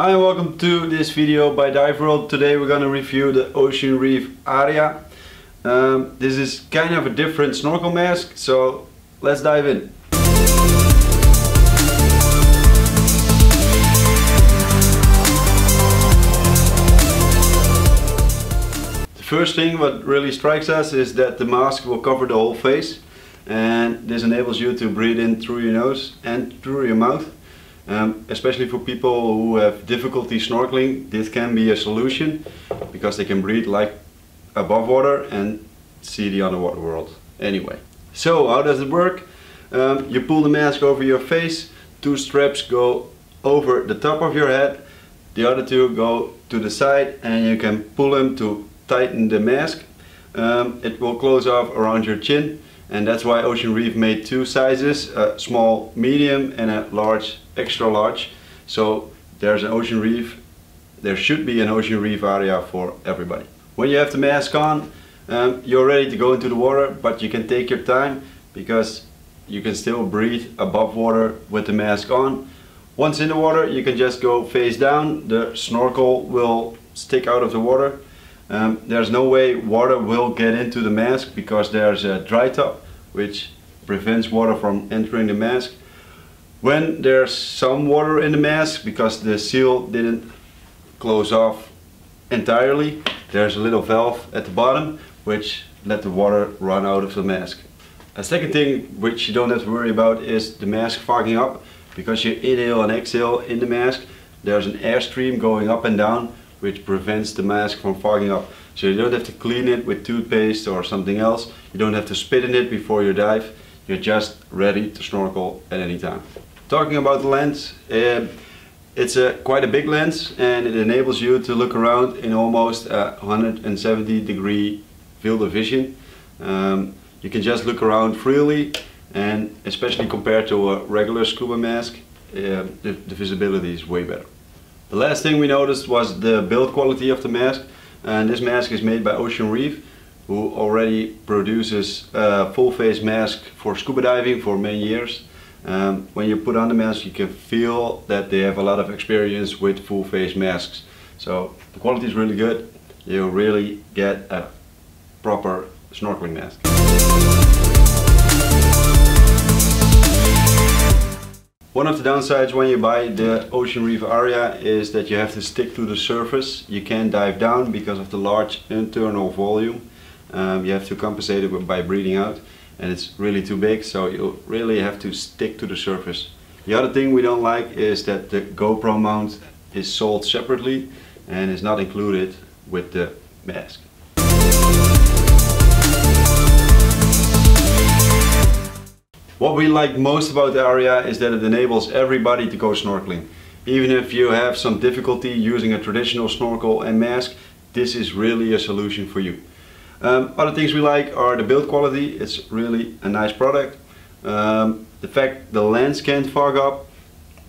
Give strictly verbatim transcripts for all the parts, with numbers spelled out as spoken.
Hi and welcome to this video by Dive World. Today we're going to review the Ocean Reef Aria. Um, this is kind of a different snorkel mask, so let's dive in. The first thing what really strikes us is that the mask will cover the whole face, and this enables you to breathe in through your nose and through your mouth. Um, especially for people who have difficulty snorkeling, this can be a solution because they can breathe like above water and see the underwater world anyway. So how does it work? Um, you pull the mask over your face, two straps go over the top of your head, the other two go to the side, and you can pull them to tighten the mask. Um, it will close off around your chin. And that's why Ocean Reef made two sizes, a small, medium and a large, extra large. So there's an Ocean Reef, there should be an Ocean Reef Aria for everybody. When you have the mask on, um, you're ready to go into the water, but you can take your time because you can still breathe above water with the mask on. Once in the water, you can just go face down, the snorkel will stick out of the water. Um, there's no way water will get into the mask because there's a dry top which prevents water from entering the mask. When there's some water in the mask, because the seal didn't close off entirely, there's a little valve at the bottom which let the water run out of the mask. A second thing which you don't have to worry about is the mask fogging up, because you inhale and exhale in the mask. There's an airstream going up and down which prevents the mask from fogging up. So you don't have to clean it with toothpaste or something else. You don't have to spit in it before you dive. You're just ready to snorkel at any time. Talking about the lens, uh, it's a, quite a big lens, and it enables you to look around in almost a one hundred seventy degree field of vision. Um, you can just look around freely, and especially compared to a regular scuba mask, uh, the, the visibility is way better. The last thing we noticed was the build quality of the mask, and this mask is made by Ocean Reef, who already produces a full face mask for scuba diving for many years. Um, when you put on the mask, you can feel that they have a lot of experience with full face masks. So the quality is really good. You really get a proper snorkeling mask. One of the downsides when you buy the Ocean Reef Aria is that you have to stick to the surface. You can't dive down because of the large internal volume. Um, you have to compensate it by breathing out, and it's really too big, so you really have to stick to the surface. The other thing we don't like is that the GoPro mount is sold separately and is not included with the mask. What we like most about the Aria is that it enables everybody to go snorkeling. Even if you have some difficulty using a traditional snorkel and mask, this is really a solution for you. Um, other things we like are the build quality. It's really a nice product. Um, the fact the lens can't fog up,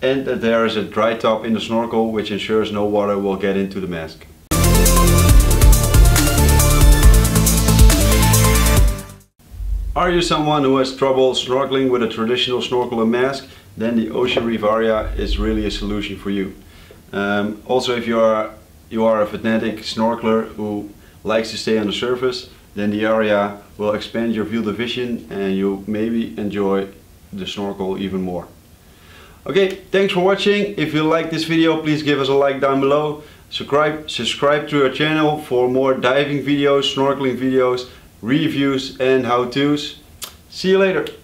and that there is a dry top in the snorkel which ensures no water will get into the mask. Are you someone who has trouble snorkeling with a traditional snorkel and mask? Then the Ocean Reef Aria is really a solution for you. Um, also, if you are, you are a fanatic snorkeler who likes to stay on the surface, then the Aria will expand your field of vision and you maybe enjoy the snorkel even more. Okay, thanks for watching. If you like this video, please give us a like down below. Subscribe, subscribe to our channel for more diving videos, snorkeling videos, reviews and how-tos. See you later!